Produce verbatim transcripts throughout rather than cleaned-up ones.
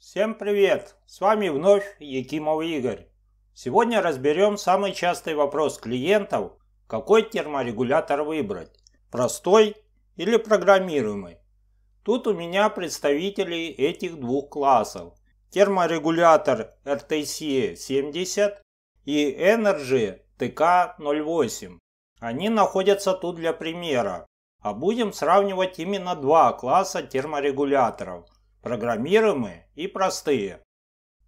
Всем привет! С вами вновь Якимов Игорь. Сегодня разберем самый частый вопрос клиентов, какой терморегулятор выбрать, простой или программируемый. Тут у меня представители этих двух классов. Терморегулятор эр ти си семьдесят и Energy ти ка ноль восемь. Они находятся тут для примера, а будем сравнивать именно два класса терморегуляторов. Программируемые и простые.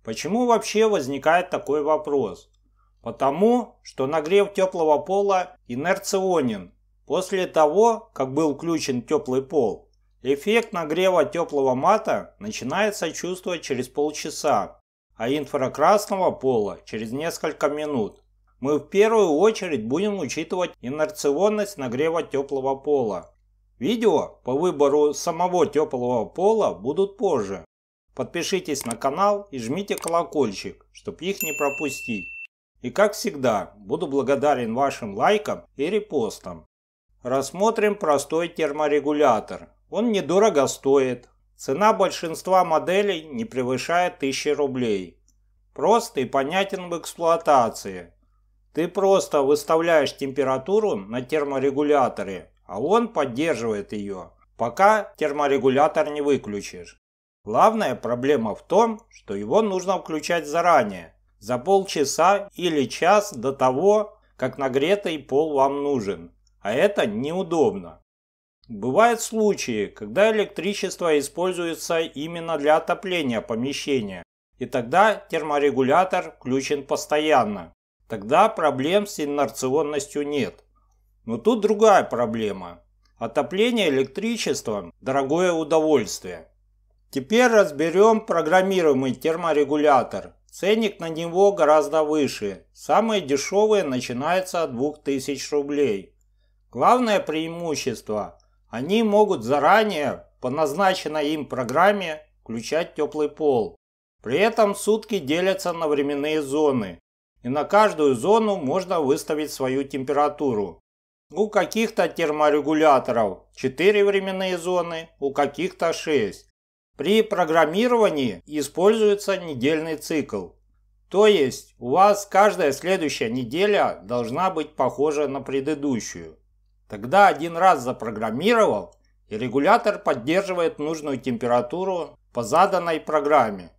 Почему вообще возникает такой вопрос? Потому, что нагрев теплого пола инерционен. После того, как был включен теплый пол, эффект нагрева теплого мата начинается чувствовать через полчаса, а инфракрасного пола через несколько минут. Мы в первую очередь будем учитывать инерционность нагрева теплого пола. Видео по выбору самого теплого пола будут позже. Подпишитесь на канал и жмите колокольчик, чтобы их не пропустить. И как всегда, буду благодарен вашим лайкам и репостам. Рассмотрим простой терморегулятор. Он недорого стоит. Цена большинства моделей не превышает тысячи рублей. Прост и понятен в эксплуатации. Ты просто выставляешь температуру на терморегуляторе, а он поддерживает ее, пока терморегулятор не выключишь. Главная проблема в том, что его нужно включать заранее, за полчаса или час до того, как нагретый пол вам нужен, а это неудобно. Бывают случаи, когда электричество используется именно для отопления помещения, и тогда терморегулятор включен постоянно. Тогда проблем с инерционностью нет. Но тут другая проблема. Отопление электричеством – дорогое удовольствие. Теперь разберем программируемый терморегулятор. Ценник на него гораздо выше. Самые дешевые начинаются от двух тысяч рублей. Главное преимущество – они могут заранее по назначенной им программе включать теплый пол. При этом сутки делятся на временные зоны. И на каждую зону можно выставить свою температуру. У каких-то терморегуляторов четыре временные зоны, у каких-то шесть. При программировании используется недельный цикл. То есть у вас каждая следующая неделя должна быть похожа на предыдущую. Тогда один раз запрограммировал, и регулятор поддерживает нужную температуру по заданной программе.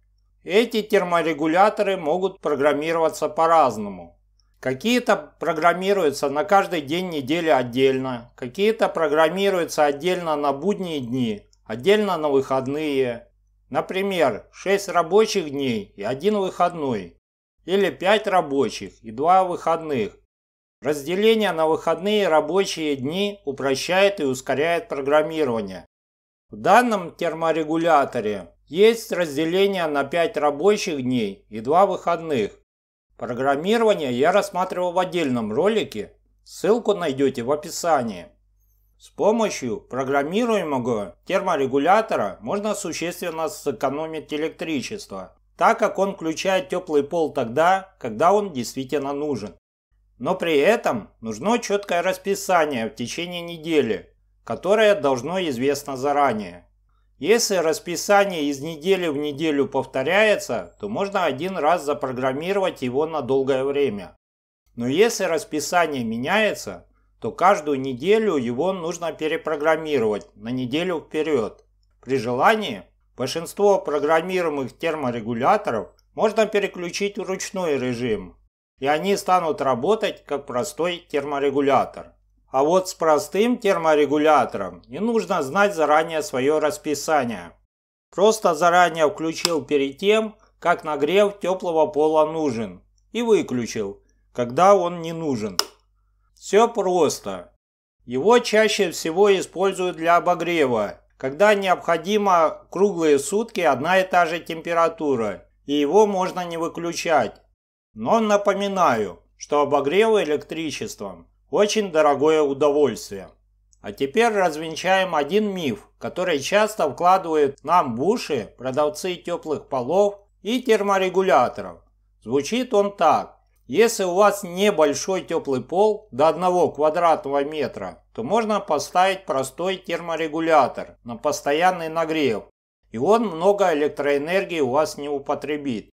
Эти терморегуляторы могут программироваться по-разному. Какие-то программируются на каждый день недели отдельно, какие-то программируются отдельно на будние дни, отдельно на выходные. Например, шесть рабочих дней и один выходной, или пять рабочих и два выходных. Разделение на выходные и рабочие дни упрощает и ускоряет программирование. В данном терморегуляторе есть разделение на пять рабочих дней и два выходных. Программирование я рассматривал в отдельном ролике, ссылку найдете в описании. С помощью программируемого терморегулятора можно существенно сэкономить электричество, так как он включает теплый пол тогда, когда он действительно нужен. Но при этом нужно четкое расписание в течение недели, которое должно известно заранее. Если расписание из недели в неделю повторяется, то можно один раз запрограммировать его на долгое время. Но если расписание меняется, то каждую неделю его нужно перепрограммировать на неделю вперед. При желании большинство программируемых терморегуляторов можно переключить в ручной режим, и они станут работать как простой терморегулятор. А вот с простым терморегулятором не нужно знать заранее свое расписание. Просто заранее включил перед тем, как нагрев теплого пола нужен, и выключил, когда он не нужен. Все просто. Его чаще всего используют для обогрева, когда необходимо круглые сутки одна и та же температура, и его можно не выключать. Но напоминаю, что обогревы электричеством очень дорогое удовольствие. А теперь развенчаем один миф, который часто вкладывают нам в уши продавцы теплых полов и терморегуляторов. Звучит он так. Если у вас небольшой теплый пол до одного квадратного метра, то можно поставить простой терморегулятор на постоянный нагрев, и он много электроэнергии у вас не употребит.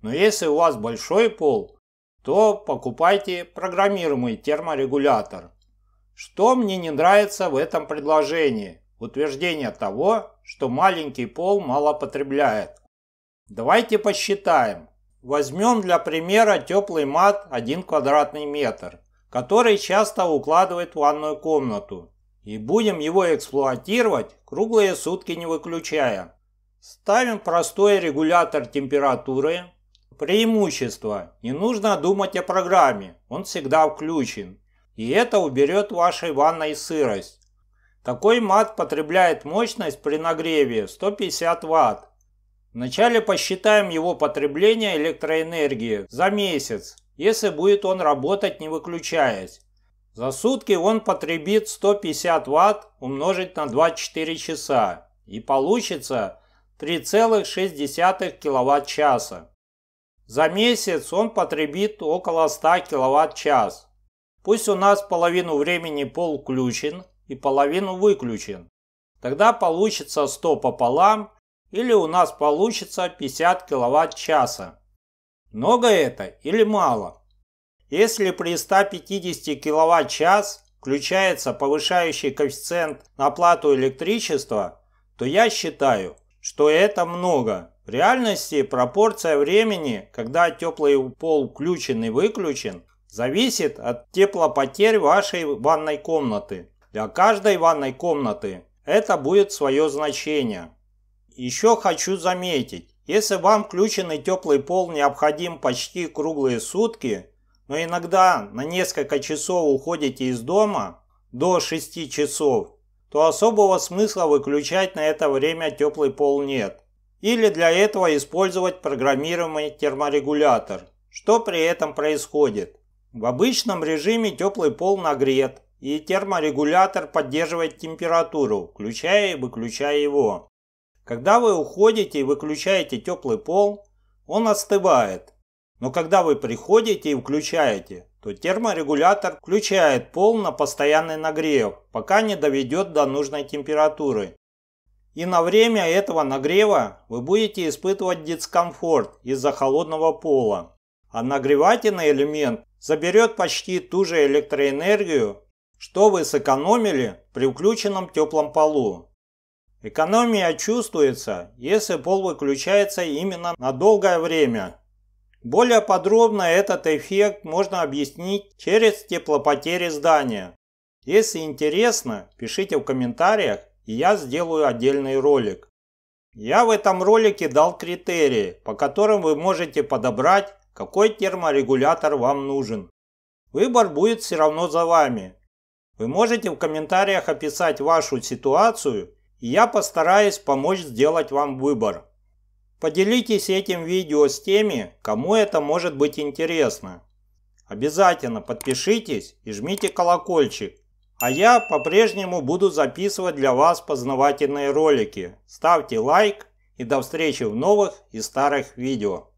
Но если у вас большой пол, то покупайте программируемый терморегулятор. Что мне не нравится в этом предложении? Утверждение того, что маленький пол мало потребляет. Давайте посчитаем. Возьмем для примера теплый мат один квадратный метр, который часто укладывает в ванную комнату, и будем его эксплуатировать круглые сутки не выключая. Ставим простой регулятор температуры. Преимущество: не нужно думать о программе, он всегда включен, и это уберет в вашей ванной сырость. Такой мат потребляет мощность при нагреве сто пятьдесят ватт. Вначале посчитаем его потребление электроэнергии за месяц, если будет он работать не выключаясь. За сутки он потребит сто пятьдесят ватт умножить на двадцать четыре часа, и получится три целых шесть десятых киловатт-часа. За месяц он потребит около ста киловатт-час. Пусть у нас половину времени пол включен и половину выключен. Тогда получится сто пополам, или у нас получится пятьдесят киловатт-часа. Много это или мало? Если при ста пятидесяти киловатт-час включается повышающий коэффициент на оплату электричества, то я считаю, что это много. В реальности пропорция времени, когда теплый пол включен и выключен, зависит от теплопотерь вашей ванной комнаты. Для каждой ванной комнаты это будет свое значение. Еще хочу заметить, если вам включенный теплый пол необходим почти круглые сутки, но иногда на несколько часов уходите из дома до шести часов, то особого смысла выключать на это время теплый пол нет. Или для этого использовать программируемый терморегулятор. Что при этом происходит? В обычном режиме теплый пол нагрет, и терморегулятор поддерживает температуру, включая и выключая его. Когда вы уходите и выключаете теплый пол, он остывает. Но когда вы приходите и включаете, то терморегулятор включает пол на постоянный нагрев, пока не доведет до нужной температуры. И на время этого нагрева вы будете испытывать дискомфорт из-за холодного пола. А нагревательный элемент заберет почти ту же электроэнергию, что вы сэкономили при включенном теплом полу. Экономия чувствуется, если пол выключается именно на долгое время. Более подробно этот эффект можно объяснить через теплопотери здания. Если интересно, пишите в комментариях, и я сделаю отдельный ролик. Я в этом ролике дал критерии, по которым вы можете подобрать, какой терморегулятор вам нужен. Выбор будет все равно за вами. Вы можете в комментариях описать вашу ситуацию, и я постараюсь помочь сделать вам выбор. Поделитесь этим видео с теми, кому это может быть интересно. Обязательно подпишитесь и жмите колокольчик. А я по-прежнему буду записывать для вас познавательные ролики. Ставьте лайк, и до встречи в новых и старых видео.